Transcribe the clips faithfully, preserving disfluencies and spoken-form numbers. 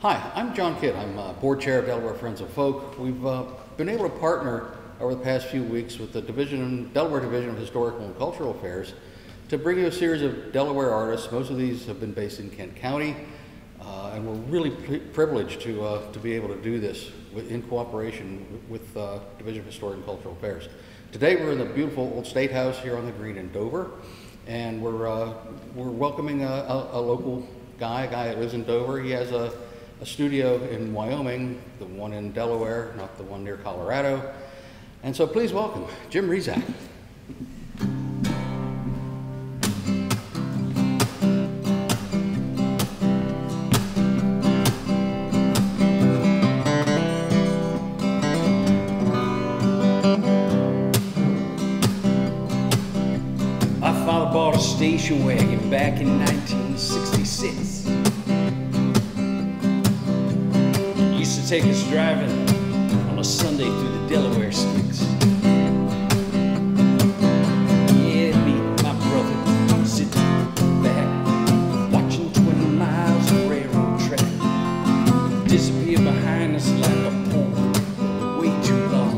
Hi, I'm John Kidd. I'm uh, board chair of Delaware Friends of Folk. We've uh, been able to partner over the past few weeks with the Division, Delaware Division of Historical and Cultural Affairs to bring you a series of Delaware artists. Most of these have been based in Kent County, uh, and we're really privileged to, uh, to be able to do this with, in cooperation with the uh, Division of Historical and Cultural Affairs. Today we're in the beautiful Old State House here on the Green in Dover, and we're, uh, we're welcoming a, a, a local guy, a guy that lives in Dover. He has a A studio in Wyoming, the one in Delaware, not the one near Colorado. And so please welcome Jim Rezac. My father bought a station wagon back in nineteen sixty-six. Take us driving on a Sunday through the Delaware sticks. Yeah, me and my brother sitting back, watching twenty miles of railroad track disappear behind us like a poem, way too long.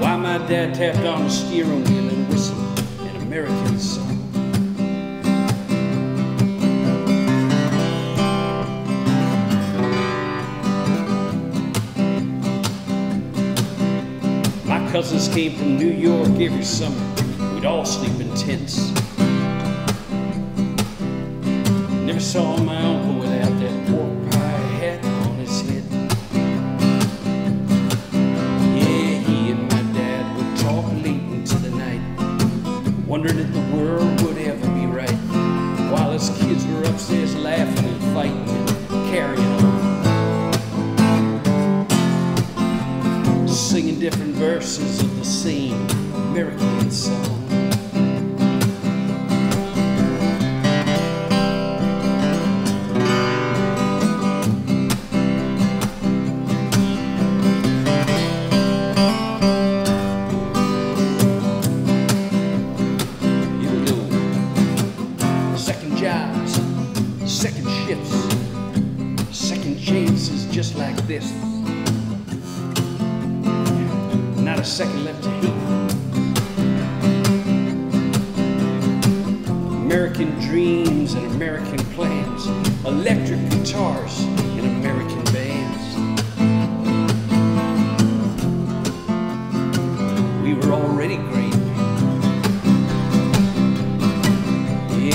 While my dad tapped on the steering wheel and whistled an American song. Cousins came from New York every summer. We'd all sleep in tents. Never saw my uncle without that pork pie hat on his head. Yeah, he and my dad would talk late into the night, wondering if the world would ever be right, while us kids were upstairs laughing and fighting and carrying on, singing different verses of the same American song. You know, second jobs, second shifts, second chances just like this. Not a second left to heat. American dreams and American plans, electric guitars and American bands. We were already great.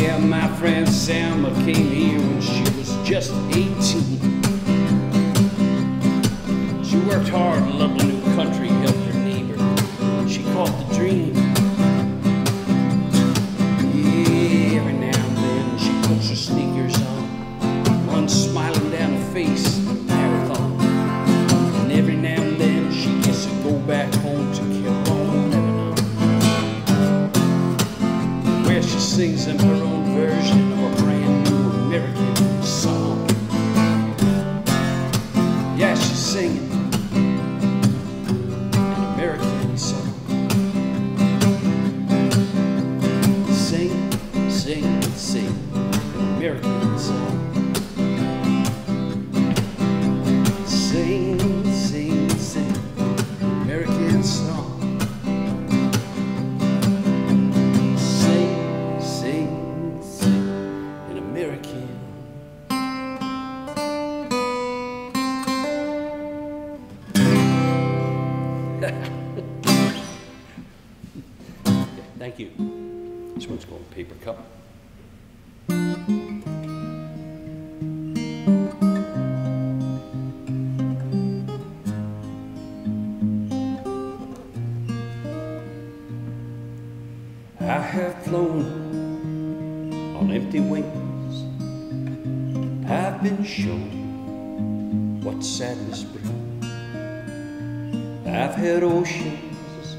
Yeah, my friend Selma came here when she was just eighteen. She worked hard and loved a new country, helped her. She caught the dream. Yeah, every now and then she puts her sneakers on, runs smiling down her face in a marathon. And every now and then she gets to go back home to keep on living on, where she sings them her own version of a brand new American song. Yeah, she's singing an American song. Sing, sing, an American song. Sing, sing, sing, an American song. Sing, sing, sing, an American. Thank you. This one's called Paper Cup. I have flown on empty wings. I've been shown what sadness brings. I've had oceans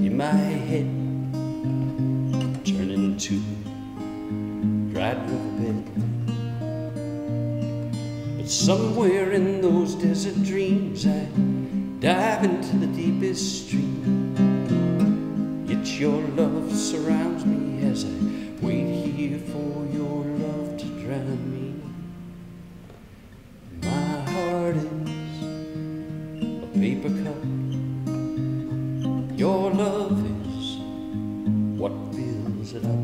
in my head turn into dried riverbed. But somewhere in those desert dreams, I dive into the deepest stream. Yet your love surrounds me as I wait here for your love to drown me. your love is what fills it up.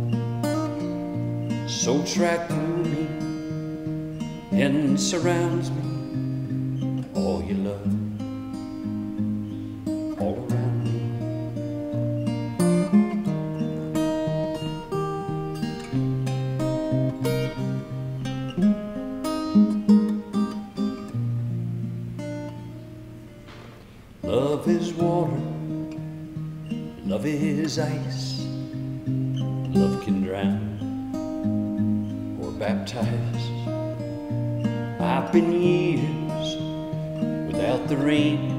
So track through me and surrounds me, all your love. Love is water, love is ice, love can drown or baptize. I've been years without the rain,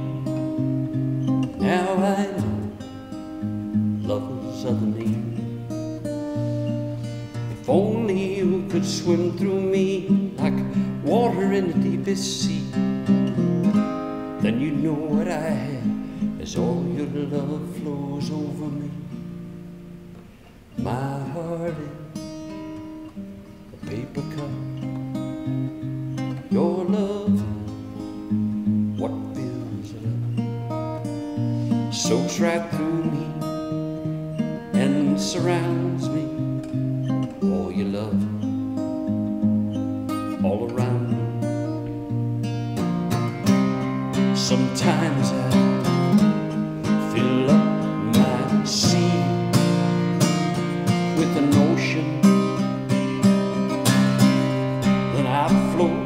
now I know love's other name. If only you could swim through me like water in the deepest sea, then you know what I have as all your love flows over me. My heart in a paper cup, your love, what fills it up. So track through me and surrounds me, all your love, all around me. Sometimes I fill up my sea with an ocean, then I float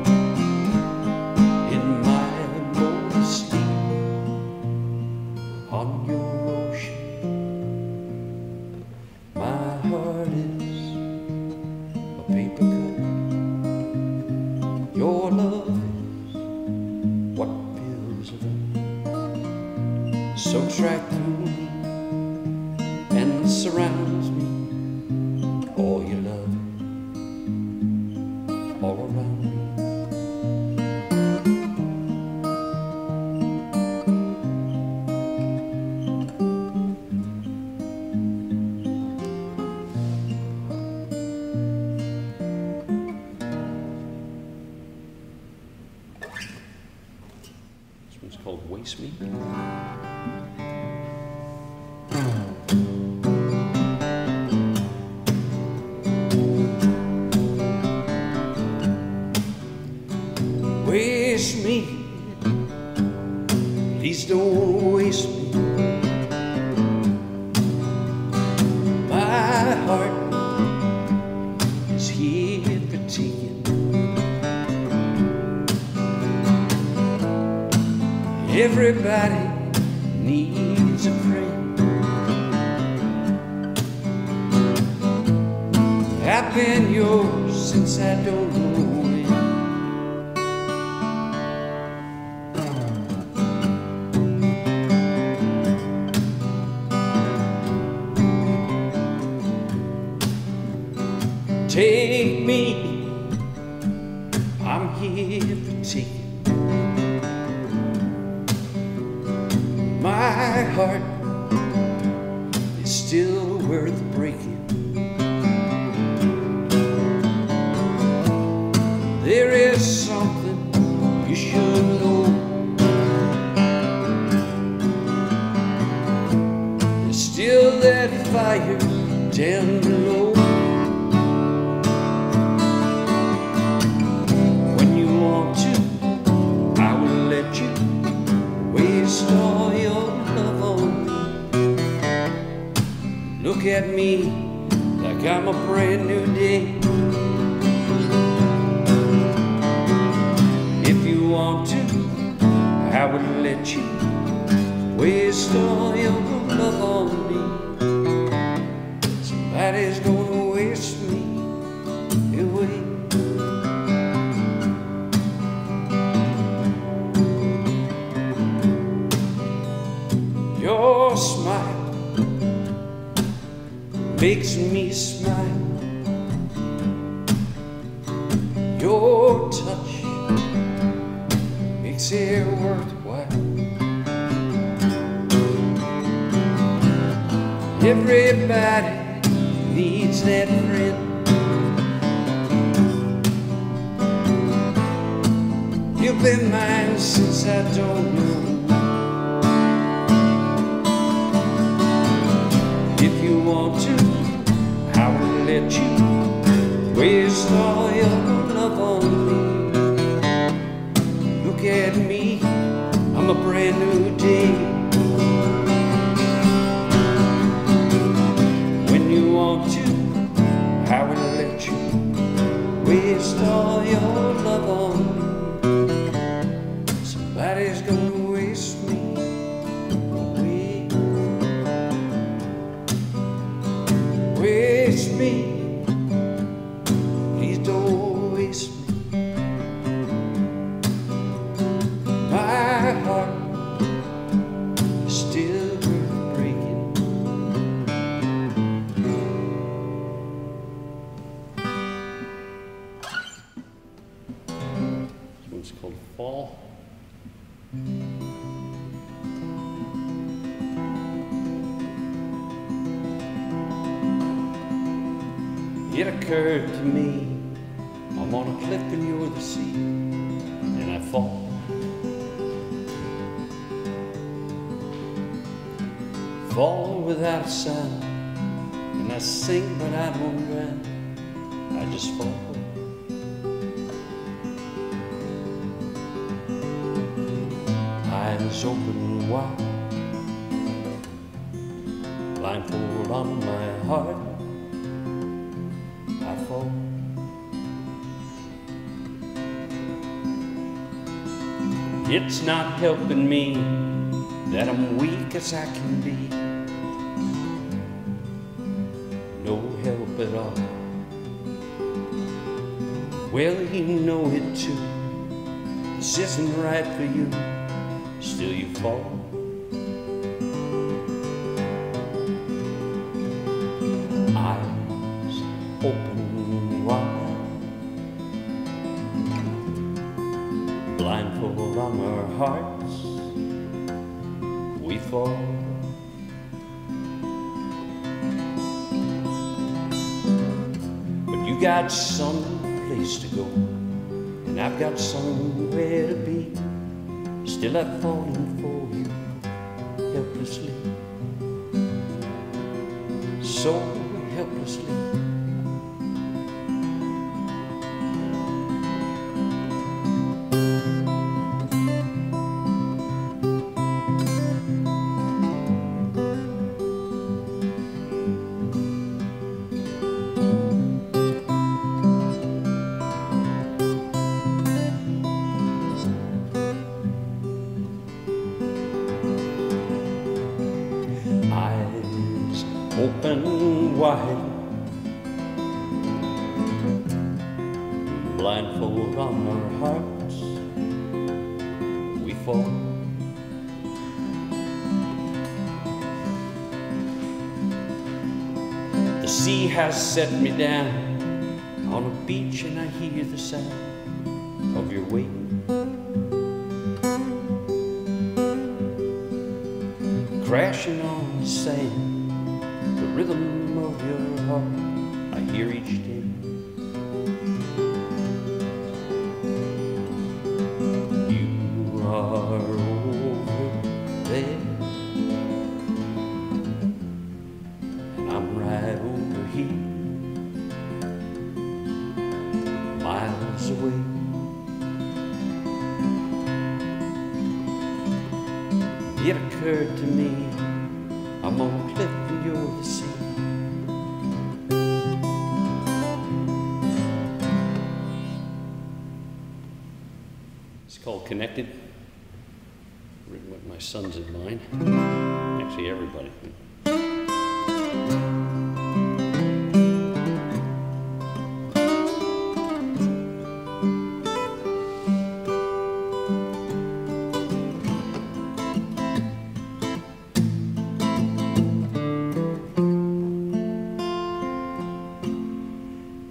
in my most sleep on your ocean. My heart is a paper cup, your love is what fills it up. So track through me and surrounds me, all your love, all around me. It's called Waste Me. Waste me, please don't waste me. My heart is here for taking. Everybody needs a friend. I've been yours since I don't know when. Take me, I'm here for taking. My heart is still worth breaking. There is something you should know. There's still that fire down below. When you want to, I will let you waste all your. Look at me like I'm a brand new day. If you want to, I would let you waste all your love on me. Somebody's gonna waste me away. Your smile makes me smile. Your touch makes it worthwhile. Everybody needs that friend. You've been mine since I don't know. want to, I will let you waste all your good love on me. Look at me, I'm a brand new day. When you want to, I will let you waste all your love on me. Somebody's gonna waste me. Waste me, please don't waste me. My heart is still breaking. This one's called Fall. It occurred to me, I'm on a cliff and you're the sea, and I fall. Fall without a sound, and I sink but I don't drown, I just fall. Eyes open wide, blindfold on my heart. It's not helping me that I'm weak as I can be. No help at all. Well, you know it too. This isn't right for you. Still you fall. Eyes open wide. Blindfold on our hearts, we fall. But you got some place to go, and I've got somewhere to be. Still I've fallen for you, helplessly, so helplessly. Open wide, blindfold on our hearts, we fall. The sea has set me down on a beach and I hear the sound of your weight. Crashing on the sand, the rhythm of your heart I hear each day. You are over there, and I'm right over here, miles away. It occurred to me, I'm on a cliff and you're the sea. It's called Connected, written with my sons in mind, actually everybody.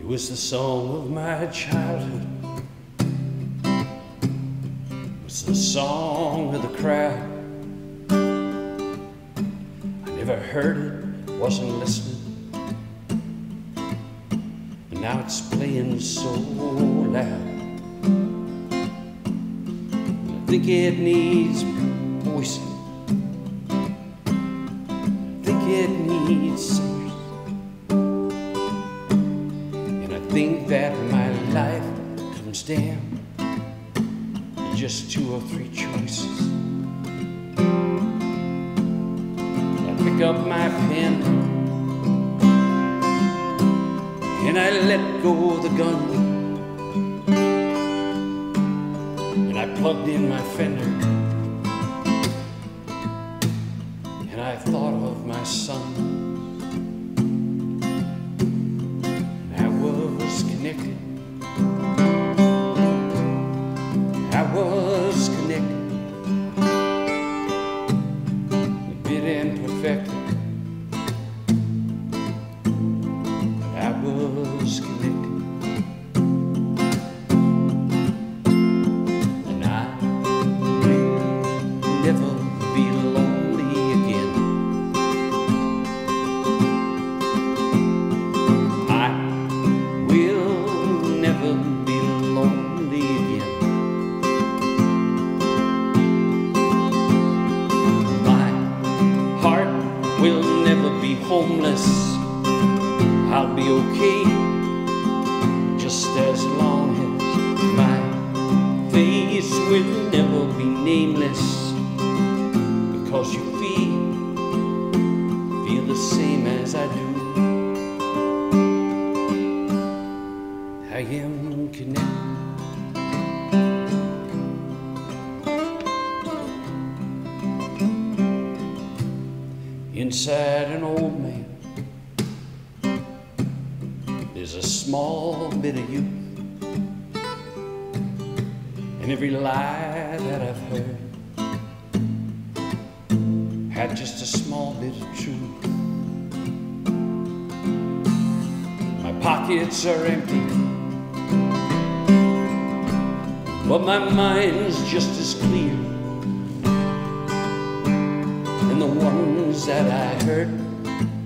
It was the song of my childhood. It was the song of the crowd. I never heard it, wasn't listening, and now it's playing so loud. And I think it needs voicing. I think it needs singing. understand. Just two or three choices. I pick up my pen and I let go of the gun, and I plugged in my fender and I thought of my son. I was connected. I was connected, bit and perfected. I was connected, and I may never be lonely again. I will never be lonely again. We'll never be homeless. I'll be okay, just as long as my face will never be nameless, because you feel, feel the same as I do. I am connected. Inside an old man, there's a small bit of you, and every lie that I've heard had just a small bit of truth. My pockets are empty, but my mind's just as clear. And the ones that I hurt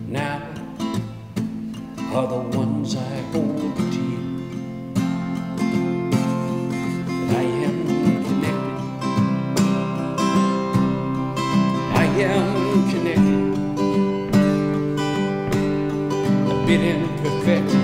now are the ones I hold dear. And I am connected. I am connected. A bit imperfect.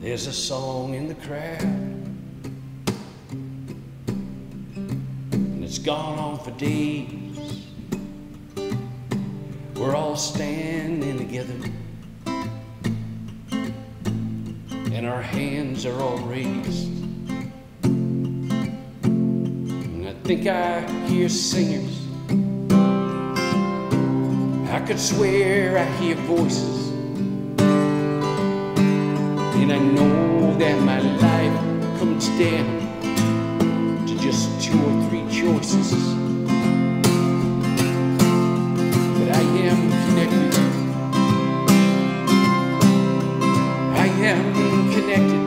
There's a song in the crowd, and it's gone on for days. We're all standing together, and our hands are all raised. And I think I hear singers. I could swear I hear voices. And I know that my life comes down to just two or three choices. But I am connected. I am connected.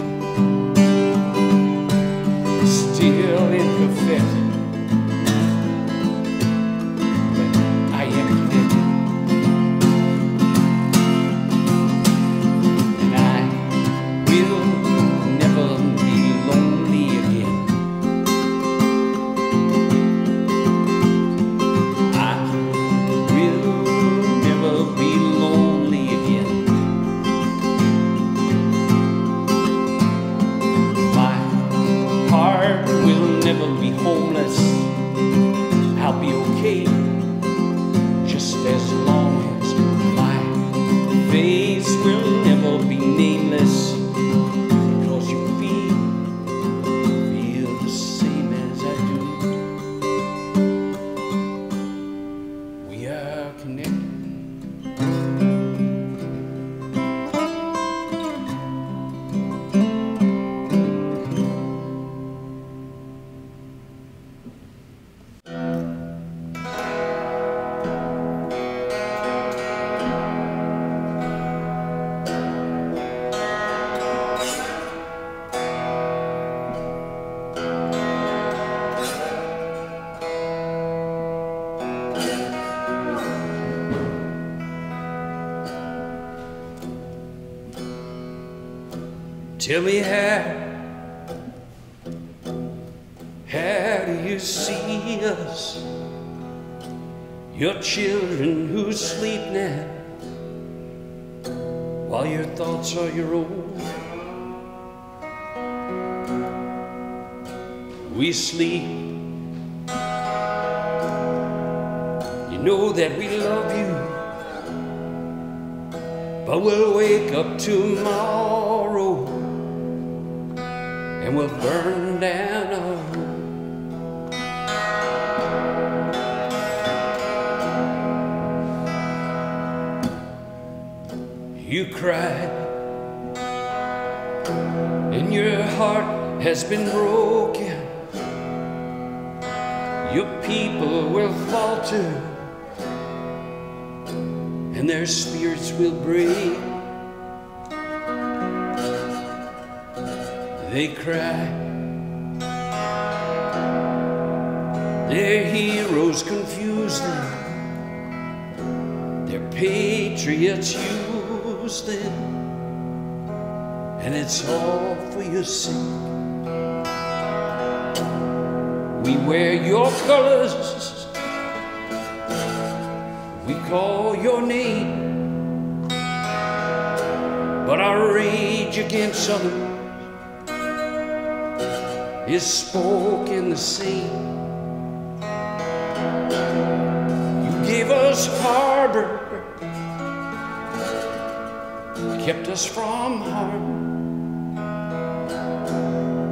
Still imperfect. Tell me how, how do you see us? Your children who sleep now, while your thoughts are your own. We sleep, you know that we love you, but we'll wake up tomorrow and we'll burn down our home. You cried, and your heart has been broken. Your people will falter, and their spirits will break. They cry, their heroes confuse them, their patriots use them, and it's all for your sake. We wear your colors, we call your name, but our rage against others is spoken the same. You gave us harbor, kept us from harm.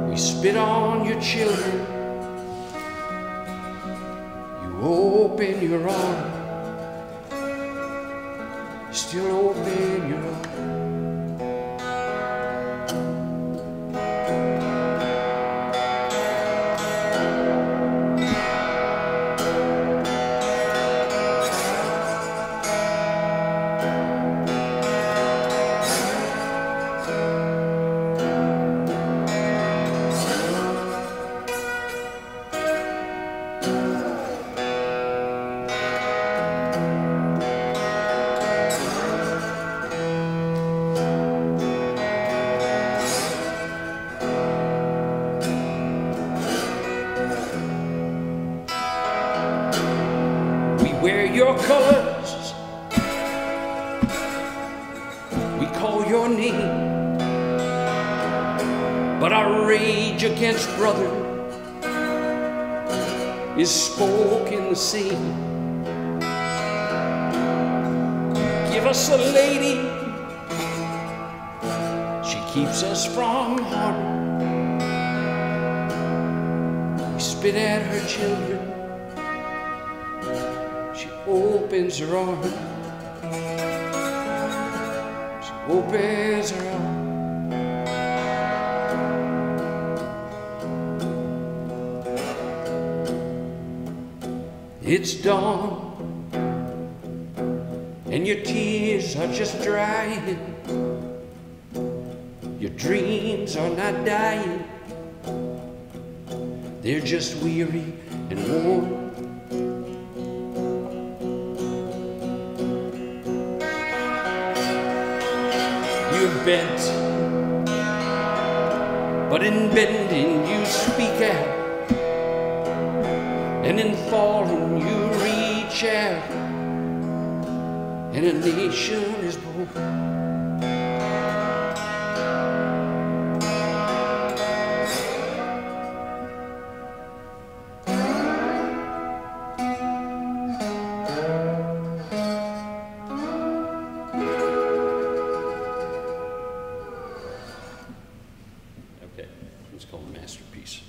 We spit on your children, you open your arms, you still open your It's dawn, and your tears are just drying. Your dreams are not dying, they're just weary and worn. You bent, but in bending you speak out, and in falling you reach out, and a nation is born. Okay, it's called Masterpiece.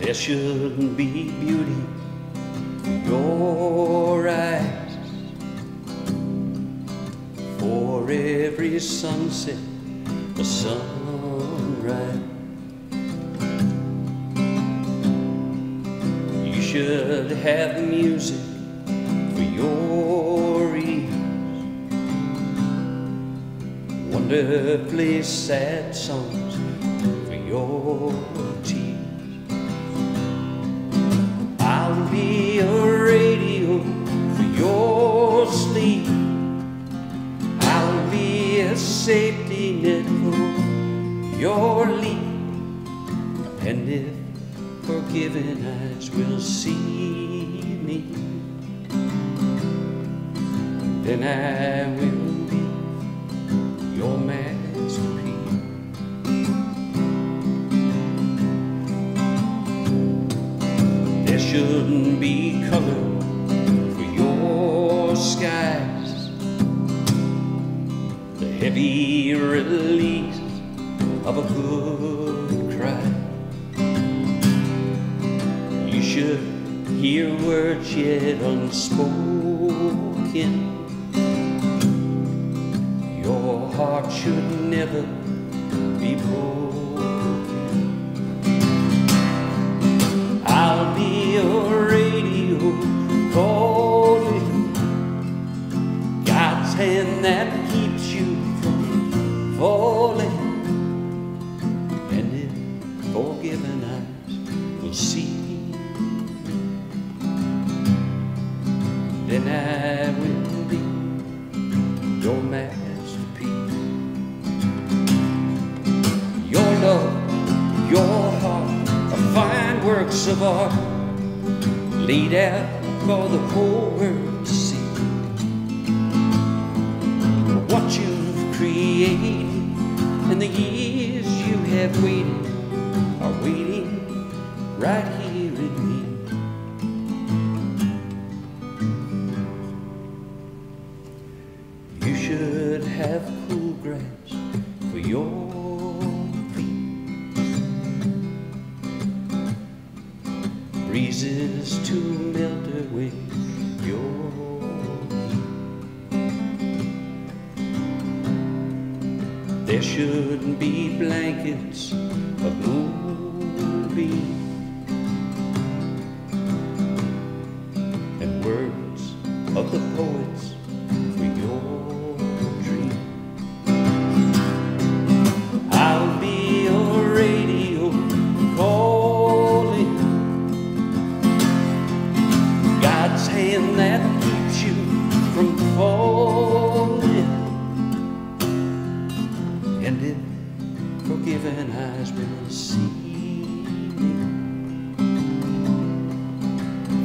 There shouldn't be beauty in your eyes, for every sunset a sunrise. You should have music for your ears, wonderfully sad songs for your tears. I'll be a radio for your sleep. I'll be a safety net for your leap. And if forgiving eyes will see me, then I will be your masterpiece. Shouldn't be color for your skies. The heavy release of a good cry. You should hear words yet unspoken. Your heart should never be broken. I'll be a radio calling, God's hand that keeps you from falling. And if forgiving eyes will see, then I will be your masterpiece. Your love, your heart, fine works of art, laid out for the whole world to see. What you've created and the years you have waited are waiting right here in me. You should have cool grass for your breezes to melt away your heat. There shouldn't be blankets of moonbeams and words of the poets for your dream. I'll be your radio call. And that keeps you from falling. And if forgiving eyes will see me,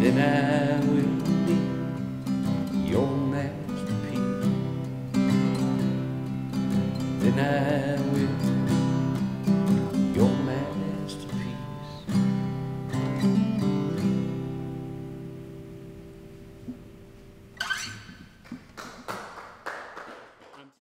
then I will be your masterpiece. Then I